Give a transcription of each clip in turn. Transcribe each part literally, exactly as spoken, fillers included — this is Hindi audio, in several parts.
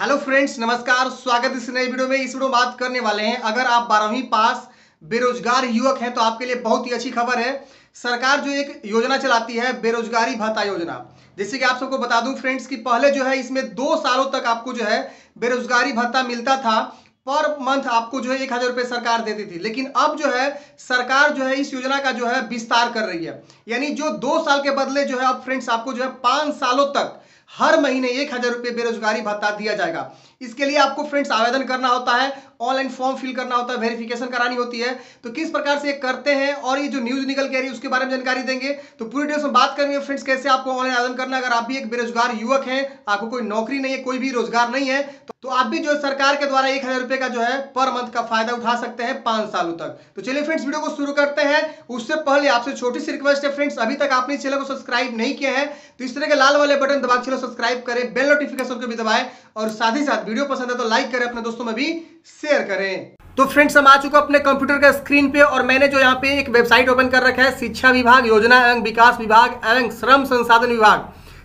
हेलो फ्रेंड्स, नमस्कार। स्वागत है इस नए वीडियो में। इस वीडियो में बात करने वाले हैं, अगर आप बारहवीं पास बेरोजगार युवक हैं तो आपके लिए बहुत ही अच्छी खबर है। सरकार जो एक योजना चलाती है बेरोजगारी भत्ता योजना, जैसे कि आप सबको बता दूं फ्रेंड्स कि पहले जो है इसमें दो सालों तक आपको जो है बेरोजगारी भत्ता मिलता था। पर मंथ आपको जो है एक हज़ार रुपये सरकार देती थी, लेकिन अब जो है सरकार जो है इस योजना का जो है विस्तार कर रही है। यानी जो दो साल के बदले जो है अब फ्रेंड्स आपको जो है पाँच सालों तक हर महीने एक हज़ार रुपये बेरोजगारी भत्ता दिया जाएगा। इसके लिए आपको फ्रेंड्स आवेदन करना होता है, ऑनलाइन फॉर्म फिल करना होता है, वेरिफिकेशन करानी होती है। तो किस प्रकार से ये करते हैं और ये जो न्यूज़ निकल के आ रही है उसके बारे में जानकारी देंगे। तो पूरी डिटेल्स में बात करेंगे फ्रेंड्स, कैसे आपको ऑनलाइन आवेदन करना। अगर आप भी एक बेरोजगार युवक हैं, आपको कोई नौकरी नहीं है, कोई भी रोजगार नहीं है, तो आप भी जो है सरकार के द्वारा एक हज़ार रुपये का जो है पर मंथ का फायदा उठा सकते हैं पाँच सालों तक। तो चलिए फ्रेंड्स वीडियो को शुरू करते हैं। उससे पहले आपसे छोटी सी रिक्वेस्ट है फ्रेंड्स, अभी तक आपने चैनल को सब्सक्राइब नहीं किया है तो इस तरह के लाल वाले बटन दबा चैनल सब्सक्राइब करें, बेल नोटिफिकेशन को भी दबाएं और साथ ही साथ वीडियो पसंद है तो लाइक करें, अपने दोस्तों में भी शेयर करें। तो फ्रेंड्स हम आ चुके हैं अपने कंप्यूटर का स्क्रीन पे और मैंने जो यहाँ पे एक वेबसाइट ओपन कर रखा है, शिक्षा विभाग, योजना एवं विकास विभाग एवं श्रम संसाधन विभाग,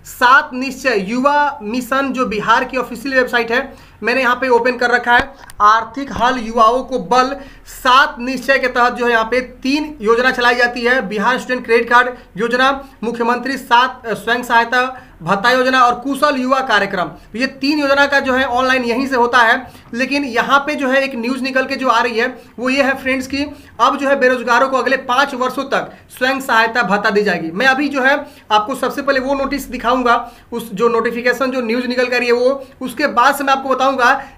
सात निश्चय युवा मिशन, जो बिहार की ऑफिशियल वेबसाइट है, मैंने यहाँ पे ओपन कर रखा है। आर्थिक हल, युवाओं को बल, सात निश्चय के तहत जो है यहाँ पे तीन योजना चलाई जाती है। बिहार स्टूडेंट क्रेडिट कार्ड योजना, मुख्यमंत्री सात स्वयं सहायता भत्ता योजना और कुशल युवा कार्यक्रम। तो ये तीन योजना का जो है ऑनलाइन यहीं से होता है। लेकिन यहाँ पे जो है एक न्यूज़ निकल के जो आ रही है वो ये है फ्रेंड्स कि अब जो है बेरोजगारों को अगले पाँच वर्षों तक स्वयं सहायता भत्ता दी जाएगी। मैं अभी जो है आपको सबसे पहले वो नोटिस दिखाऊँगा, उस जो नोटिफिकेशन जो न्यूज़ निकल कर रही है वो, उसके बाद से मैं आपको बताऊँगा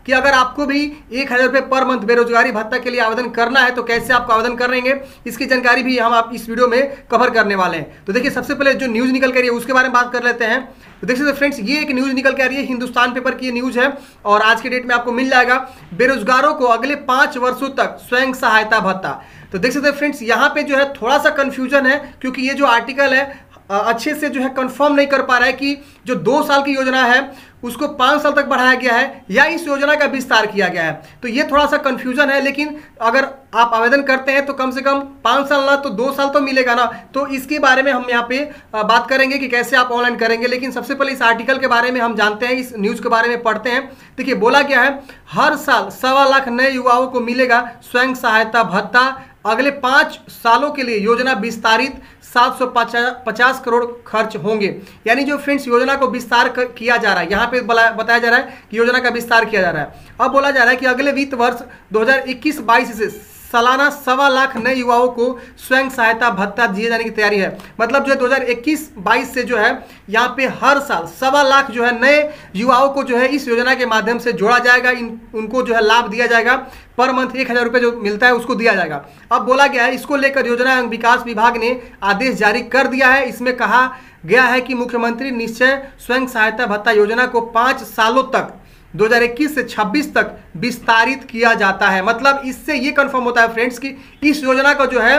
कि अगर आपको भी एक हज़ार रुपये पर मंथ बेरोजगारी भत्ता के लिए आवेदन करना है तो कैसे आपको आवेदन करेंगे, इसकी जानकारी भी हम आप इस वीडियो में कवर करने वाले हैं। तो देखिए सबसे पहले जो न्यूज़ निकल कर रही है उसके बारे में बात कर लेते हैं। तो देख सकते फ्रेंड्स ये एक न्यूज़ निकल के आ रही है, हिंदुस्तान पेपर की ये न्यूज़ है और आज के डेट में आपको मिल जाएगा बेरोजगारों को अगले पाँच वर्षों तक स्वयं सहायता भत्ता। तो देख सकते फ्रेंड्स यहाँ पे जो है थोड़ा सा कन्फ्यूजन है, क्योंकि ये जो आर्टिकल है अच्छे से जो है कंफर्म नहीं कर पा रहा है कि जो दो साल की योजना है उसको पाँच साल तक बढ़ाया गया है या इस योजना का विस्तार किया गया है। तो ये थोड़ा सा कन्फ्यूजन है। लेकिन अगर आप आवेदन करते हैं तो कम से कम पाँच साल ना तो दो साल तो मिलेगा ना। तो इसके बारे में हम यहाँ पे बात करेंगे कि कैसे आप ऑनलाइन करेंगे। लेकिन सबसे पहले इस आर्टिकल के बारे में हम जानते हैं, इस न्यूज़ के बारे में पढ़ते हैं। देखिए बोला गया है हर साल सवा लाख नए युवाओं को मिलेगा स्वयं सहायता भत्ता। अगले पाँच सालों के लिए योजना विस्तारित सात सौ पचास करोड़ खर्च होंगे। यानी जो फ्रेंड्स योजना को विस्तार किया जा रहा है, यहाँ पे बताया जा रहा है कि योजना का विस्तार किया जा रहा है। अब बोला जा रहा है कि अगले वित्त वर्ष दो हज़ार इक्कीस बाईस से सालाना सवा लाख नए युवाओं को स्वयं सहायता भत्ता दिए जाने की तैयारी है। मतलब जो है दो हज़ार इक्कीस बाईस से जो है यहाँ पे हर साल सवा लाख जो है नए युवाओं को जो है इस योजना के माध्यम से जोड़ा जाएगा, इन उनको जो है लाभ दिया जाएगा। पर मंथ एक हज़ार रुपये जो मिलता है उसको दिया जाएगा। अब बोला गया है इसको लेकर योजना एवं विकास विभाग ने आदेश जारी कर दिया है। इसमें कहा गया है कि मुख्यमंत्री निश्चय स्वयं सहायता भत्ता योजना को पाँच सालों तक दो हज़ार इक्कीस से छब्बीस तक विस्तारित किया जाता है। मतलब इससे ये कंफर्म होता है फ्रेंड्स कि इस योजना का जो है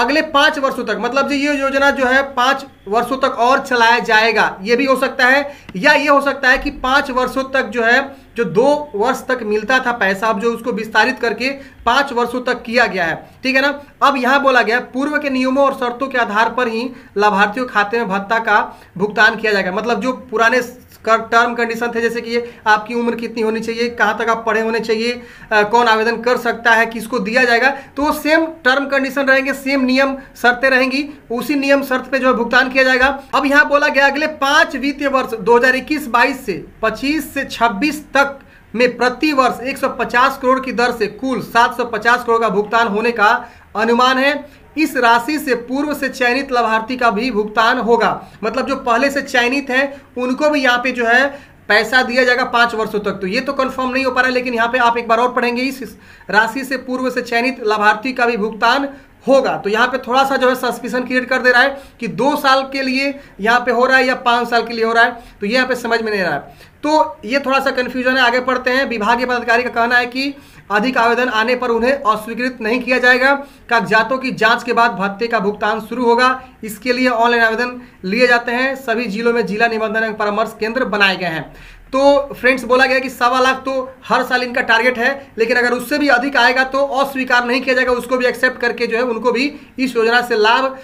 अगले पाँच वर्षों तक, मतलब जो ये योजना जो है पाँच वर्षों तक और चलाया जाएगा, ये भी हो सकता है। या ये हो सकता है कि पाँच वर्षों तक जो है जो दो वर्ष तक मिलता था पैसा, अब जो उसको विस्तारित करके पाँच वर्षों तक किया गया है। ठीक है ना। अब यहाँ बोला गया पूर्व के नियमों और शर्तों के आधार पर ही लाभार्थियों के खाते में भत्ता का भुगतान किया जाएगा। मतलब जो पुराने टर्म कंडीशन थे, जैसे कि आपकी उम्र कितनी होनी चाहिए, कहाँ तक आप पढ़े होने चाहिए, आ, कौन आवेदन कर सकता है, किसको दिया जाएगा, तो वो सेम टर्म कंडीशन रहेंगे, सेम नियम शर्तें रहेंगी, उसी नियम शर्त पे जो है भुगतान किया जाएगा। अब यहाँ बोला गया अगले पाँच वित्तीय वर्ष दो हज़ार इक्कीस बाईस से पच्चीस से छब्बीस तक में प्रति वर्ष एक सौ पचास करोड़ की दर से कुल सात सौ पचास करोड़ का भुगतान होने का अनुमान है। इस राशि से पूर्व से चयनित लाभार्थी का भी भुगतान होगा। मतलब जो पहले से चयनित हैं उनको भी यहाँ पे जो है पैसा दिया जाएगा पाँच वर्षों तक। तो ये तो कंफर्म नहीं हो पा रहा है। लेकिन यहाँ पे आप एक बार और पढ़ेंगे, इस राशि से पूर्व से चयनित लाभार्थी का भी भुगतान होगा। तो यहाँ पे थोड़ा सा जो है सस्पेंशन क्रिएट कर दे रहा है कि दो साल के लिए यहाँ पे हो रहा है या पाँच साल के लिए हो रहा है, तो ये यहाँ पे समझ में नहीं रहा है। तो ये थोड़ा सा कन्फ्यूजन है। आगे पढ़ते हैं। विभागीय पदाधिकारी का कहना है कि अधिक आवेदन आने पर उन्हें अस्वीकृत नहीं किया जाएगा। कागजातों की जांच के बाद भत्ते का भुगतान शुरू होगा। इसके लिए ऑनलाइन आवेदन लिए जाते हैं। सभी जिलों में जिला निबंधन एवं परामर्श केंद्र बनाए गए हैं। तो फ्रेंड्स बोला गया कि सवा लाख तो हर साल इनका टारगेट है, लेकिन अगर उससे भी अधिक आएगा तो अस्वीकार नहीं किया जाएगा, उसको भी एक्सेप्ट करके जो है उनको भी इस योजना से लाभ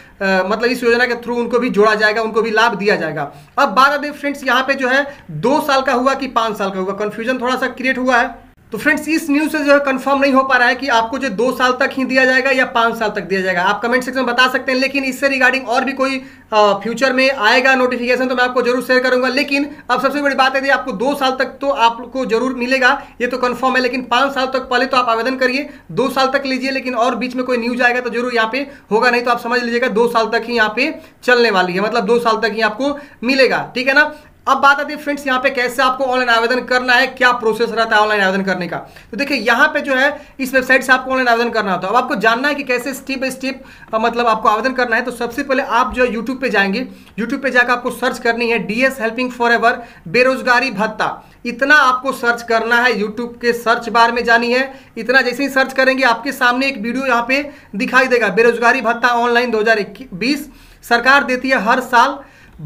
मतलब इस योजना के थ्रू उनको भी जोड़ा जाएगा, उनको भी लाभ दिया जाएगा। अब बात आती है फ्रेंड्स यहाँ पे जो है दो साल का हुआ कि पाँच साल का हुआ, कन्फ्यूजन थोड़ा सा क्रिएट हुआ है। तो फ्रेंड्स इस न्यूज़ से जो है कंफर्म नहीं हो पा रहा है कि आपको जो दो साल तक ही दिया जाएगा या पाँच साल तक दिया जाएगा। आप कमेंट सेक्शन में बता सकते हैं, लेकिन इससे रिगार्डिंग और भी कोई आ, फ्यूचर में आएगा नोटिफिकेशन तो मैं आपको जरूर शेयर करूंगा। लेकिन अब सबसे बड़ी बात है आपको दो साल तक तो आपको जरूर मिलेगा, ये तो कन्फर्म है, लेकिन पाँच साल तक पहले तो आप आवेदन करिए, दो साल तक लीजिए, लेकिन और बीच में कोई न्यूज आएगा तो जरूर यहाँ पे होगा, नहीं तो आप समझ लीजिएगा दो साल तक ही यहाँ पे चलने वाली है, मतलब दो साल तक ही आपको मिलेगा, ठीक है ना। अब बात आती है फ्रेंड्स यहाँ पे कैसे आपको ऑनलाइन आवेदन करना है, क्या प्रोसेस रहता है ऑनलाइन आवेदन करने का। तो देखिए यहाँ पे जो है इस वेबसाइट से आपको ऑनलाइन आवेदन करना होता है। अब आपको जानना है कि कैसे स्टेप बाय स्टेप मतलब आपको आवेदन करना है। तो सबसे पहले आप जो है यूट्यूब पे जाएंगे, यूट्यूब पे जाकर आपको सर्च करनी है डीएस हेल्पिंग फॉरएवर बेरोजगारी भत्ता, इतना आपको सर्च करना है, यूट्यूब के सर्च बार में जानी है, इतना जैसे ही सर्च करेंगे आपके सामने एक वीडियो यहाँ पे दिखाई देगा, बेरोजगारी भत्ता ऑनलाइन दो हजार बीस सरकार देती है हर साल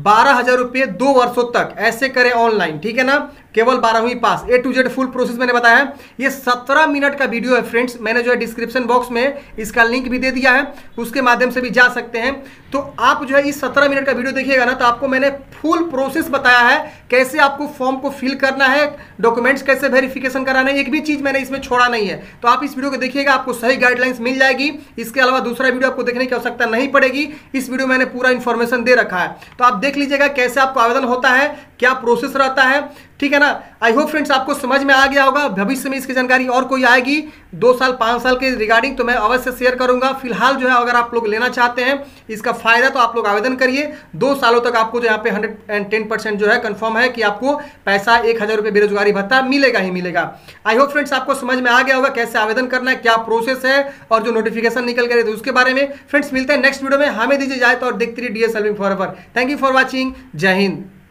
बारह हजार रुपये दो वर्षों तक, ऐसे करें ऑनलाइन, ठीक है ना, केवल बारहवीं पास। A to Z full process मैंने बताया है, ये सत्रह मिनट का वीडियो है फ्रेंड्स, मैंने जो है डिस्क्रिप्शन बॉक्स में इसका लिंक भी दे दिया है, उसके माध्यम से भी जा सकते हैं। तो आप जो है इस सत्रह मिनट का वीडियो देखिएगा ना, तो आपको मैंने फुल प्रोसेस बताया है, कैसे आपको फॉर्म को फिल करना है, डॉक्यूमेंट्स कैसे वेरिफिकेशन कराना है, एक भी चीज़ मैंने इसमें छोड़ा नहीं है। तो आप इस वीडियो को देखिएगा, आपको सही गाइडलाइंस मिल जाएगी, इसके अलावा दूसरा वीडियो आपको देखने की आवश्यकता नहीं पड़ेगी, इस वीडियो में मैंने पूरा इन्फॉर्मेशन दे रखा है। तो आप देख लीजिएगा कैसे आपको आवेदन होता है, क्या प्रोसेस रहता है, ठीक है ना। आई होप फ्रेंड्स आपको समझ में आ गया होगा, भविष्य में इसकी जानकारी और कोई आएगी दो साल पाँच साल के रिगार्डिंग तो मैं अवश्य शेयर करूंगा। फिलहाल जो है अगर आप लोग लेना चाहते हैं इसका फायदा तो आप लोग आवेदन करिए, दो सालों तक आपको जो यहाँ पे हंड्रेड एंड टेन परसेंट जो है कंफर्म है कि आपको पैसा एक हज़ार रुपये बेरोजगारी भत्ता मिलेगा ही मिलेगा। आई होप फ्रेंड्स आपको समझ में आ गया होगा कैसे आवेदन करना है, क्या प्रोसेस है और जो नोटिफिकेशन निकल गए थे उसके बारे में। फ्रेंड्स मिलते हैं नेक्स्ट वीडियो में, हमें दीजिए जाए तो और देखते रहिए D S helping forever. Thank you for watching, जय हिंद।